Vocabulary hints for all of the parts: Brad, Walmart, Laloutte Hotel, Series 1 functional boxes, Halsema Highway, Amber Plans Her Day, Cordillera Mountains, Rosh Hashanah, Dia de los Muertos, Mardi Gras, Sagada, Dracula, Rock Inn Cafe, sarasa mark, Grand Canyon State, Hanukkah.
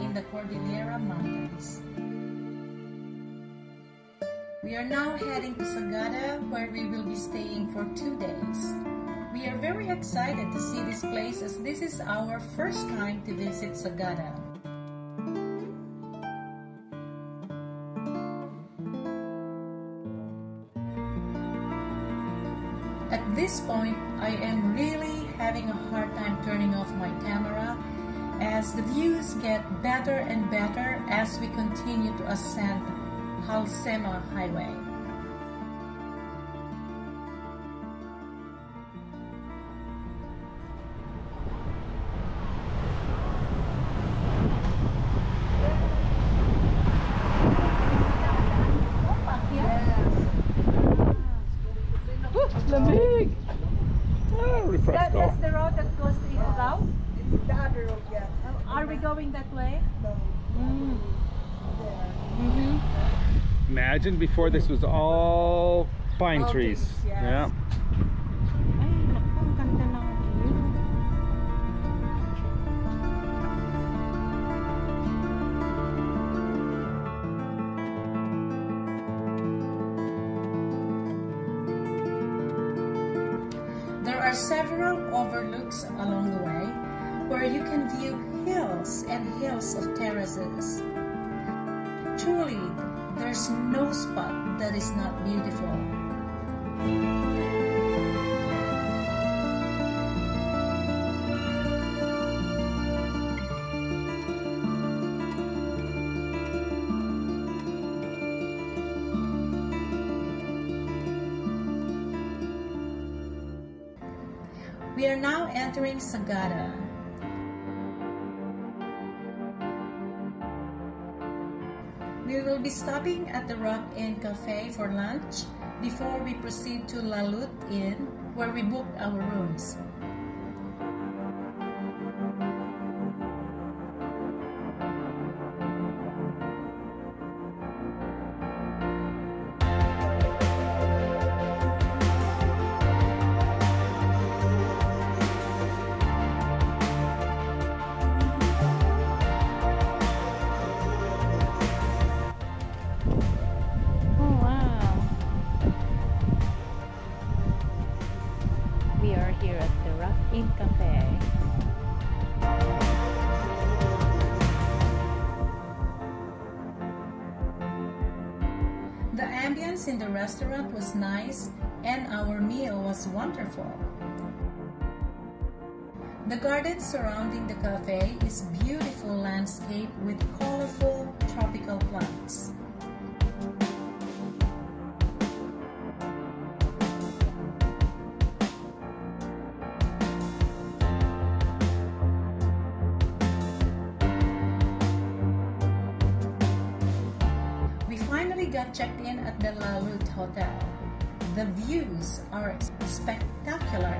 in the Cordillera Mountains. We are now heading to Sagada, where we will be staying for 2 days. We are very excited to see this place as this is our first time to visit Sagada. At this point, I am really having a hard time turning off my camera as the views get better and better as we continue to ascend Halsema Highway. That's the road that goes to Islao? It's the other road, yeah. Are we going that way? No. Mm. Mm-hmm. Imagine before this was all pine trees. Yes. Yeah. There are several overlooks along the way where you can view hills and hills of terraces. Truly, there's no spot that is not beautiful. We are now entering Sagada. We will be stopping at the Rock Inn Cafe for lunch before we proceed to Laloutte Inn, where we booked our rooms. The ambience in the restaurant was nice and our meal was wonderful. The garden surrounding the cafe is a beautiful landscape with colorful tropical plants. Got checked in at the Laloutte Hotel. The views are spectacular,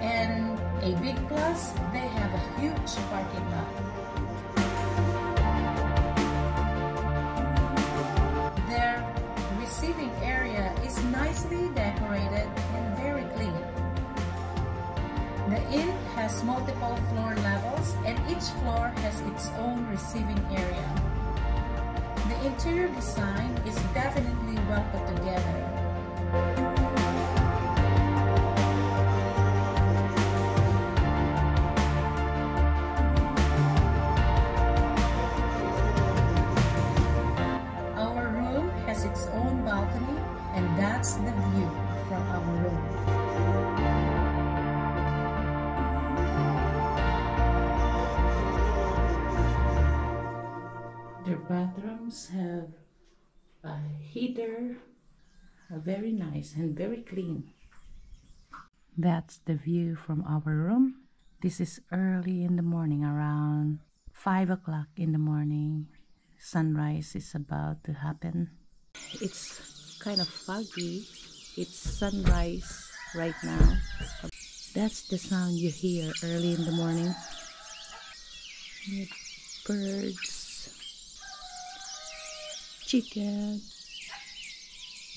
and a big plus, they have a huge parking lot. Their receiving area is nicely decorated and very clean. The inn has multiple floor levels, and each floor has its own receiving area. The interior design is definitely well put together. Our room has its own balcony, and that's the view from our room. Their bathrooms have a heater, are very nice and very clean. That's the view from our room. This is early in the morning, around 5 o'clock in the morning. Sunrise is about to happen. It's kind of foggy. It's sunrise right now. That's the sound you hear early in the morning. Birds. Chicken,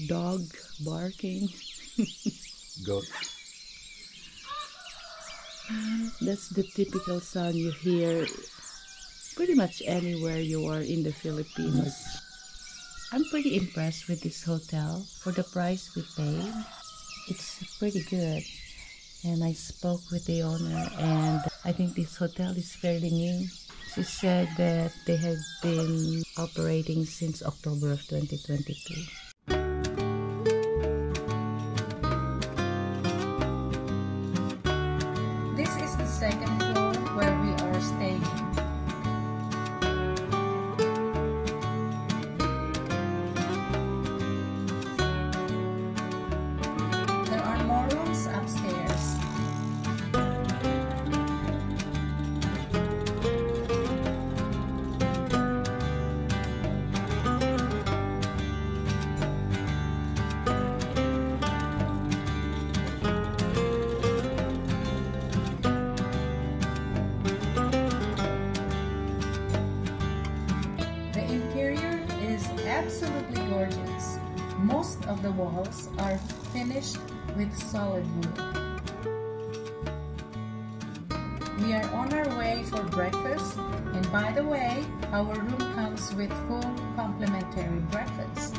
dog barking, goat. That's the typical sound you hear pretty much anywhere you are in the Philippines. I'm pretty impressed with this hotel for the price we paid. It's pretty good. And I spoke with the owner, and I think this hotel is fairly new. She said that they have been operating since October of 2022. This is the second floor where we are staying. Absolutely gorgeous. Most of the walls are finished with solid wood. We are on our way for breakfast, and by the way, our room comes with full complimentary breakfast.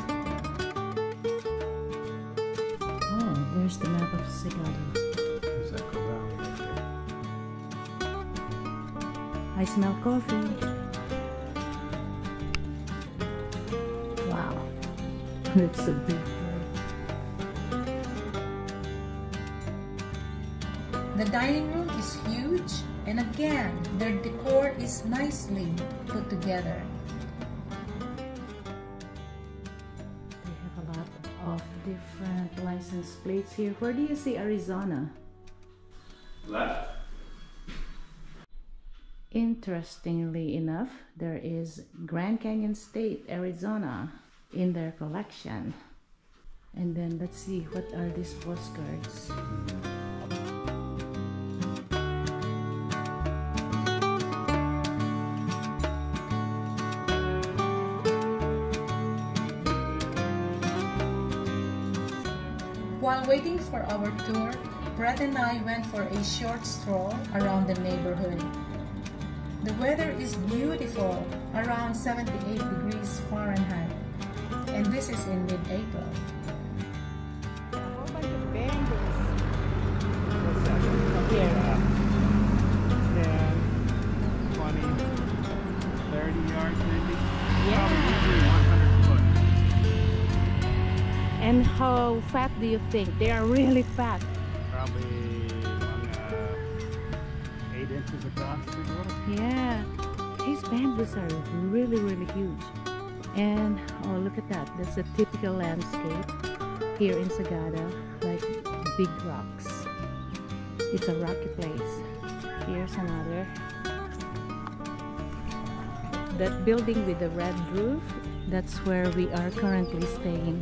Oh, there's the map of Sagada. There's that corral right there. I smell coffee. It's a big one. The dining room is huge, and again, their decor is nicely put together. They have a lot of different license plates here. Where do you see Arizona? Left. Interestingly enough, there is Grand Canyon State, Arizona in their collection. And then let's see, what are these postcards? While waiting for our tour, Brad and I went for a short stroll around the neighborhood. The weather is beautiful, around 78 degrees Fahrenheit. And this is in mid-April. A whole bunch of bangles. What's that? Here. Yeah. 20, 30 yards maybe. Yeah. Probably 100 foot. And how fat do you think? They are really fat. Probably 8 inches across the water. Yeah. These bangles are really, really huge. And oh, look at that, that's a typical landscape here in Sagada, like big rocks. It's a rocky place. Here's another. That building with the red roof, that's where we are currently staying.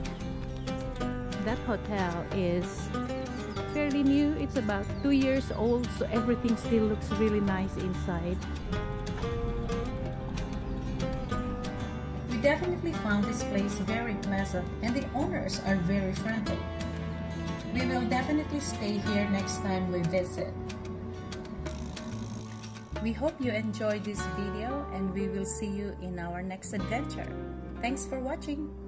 That hotel is fairly new. It's about 2 years old, so everything still looks really nice inside. We definitely found this place very pleasant, and the owners are very friendly. We will definitely stay here next time we visit. We hope you enjoyed this video, and we will see you in our next adventure. Thanks for watching!